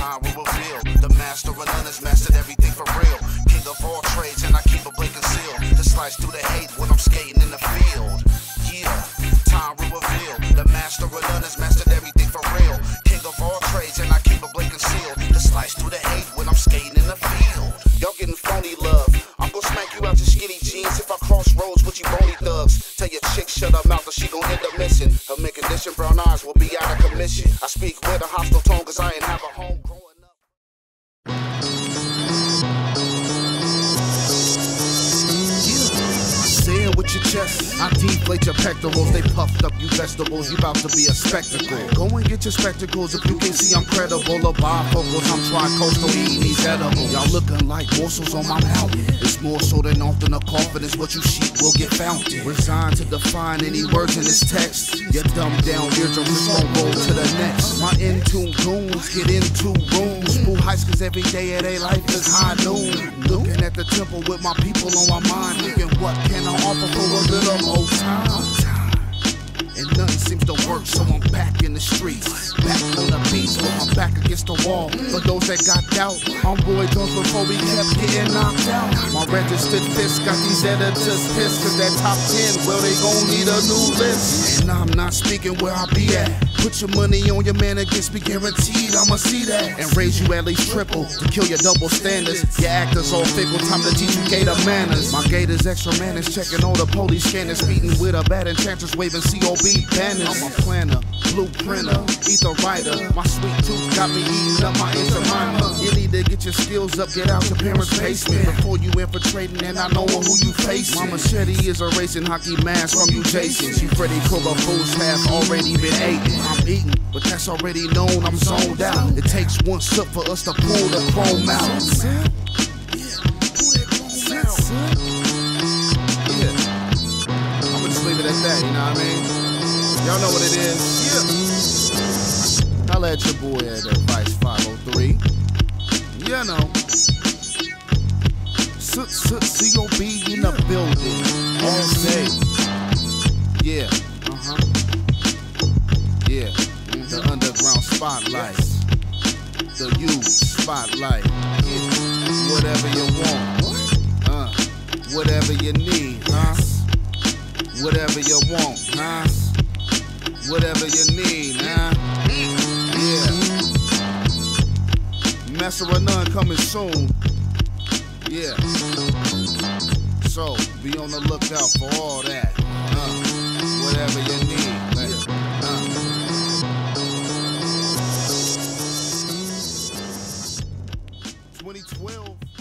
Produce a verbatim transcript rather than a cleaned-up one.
time will reveal. The master of none has mastered everything for real. King of all trades, and I keep a blade concealed to slice through the hate when I'm skating in the field. Yeah, time will reveal. The master of none has mastered everything for real. King of all trades, and I keep a blade concealed to slice through the hate when I'm skating in the field. Y'all getting phony love. I'm gonna smack you out your skinny jeans if I cross roads with you bony thugs. Tell your chick shut her mouth or she gon' end up missing. Her mid-condition brown eyes will be out of commission. I speak with a hostile tone cause I ain't have a home growing up. Say it with your chest. I deflate your pectorals. They puffed up you vegetables. You about to be a spectacle. Go and get your spectacles if you can see I'm credible. Or bifocals, I'm tri-coastal eating these edibles. Y'all looking like morsels on my mountain. It's more so than often a confidence. What you sheep will get fountain. Resigned to define any words in this text. Your dumb down eardrum phone roll to the next. My in-tune goons get into rooms. Full heights cause every day of their life is high noon. Looking at the temple with my people on my mind. Thinking what can I offer for a little more time, and nothing seems to work, so I'm back in the streets, back on the beach, with my back against the wall. For those that got doubt, I'm Roy Jones before we kept getting knocked out. My registered fist got these editors pissed, cause that top ten, well they gon' need a new list. And I'm not speaking where I be at. Put your money on your man against me, guaranteed I'ma see that. And raise you at least triple to kill your double standards. Your actors all fickle, time to teach you gator manners. My gator's extra manners, checking all the police scanners, beating with a bad enchantress, waving C O B banners. I'm a planner, blueprinter, ether writer. My sweet tooth got me eating up my inter-minor. You need to get your skills up, get out your parents' basement before you infiltrating, and I know who you facing. My machete is erasing hockey masks from you, Jason. You Freddy Krueger fools have already been eating. I'm eating, but that's already known, I'm zoned out. It takes one sip for us to pull the chrome out. Yeah, I'ma just leave it at that, you know what I mean? Y'all know what it is. Yeah. Holla at your boy at Advice five oh three. You know. C O B in the building all day. Yeah, uh-huh. Yeah, the underground spotlight, the youth spotlight, yeah. Whatever you want, uh, whatever you need, huh? Whatever you want, huh? Whatever you need, huh? Yeah. Master of none coming soon, yeah. So, be on the lookout for all that, uh, whatever you need, like, uh. twenty twelve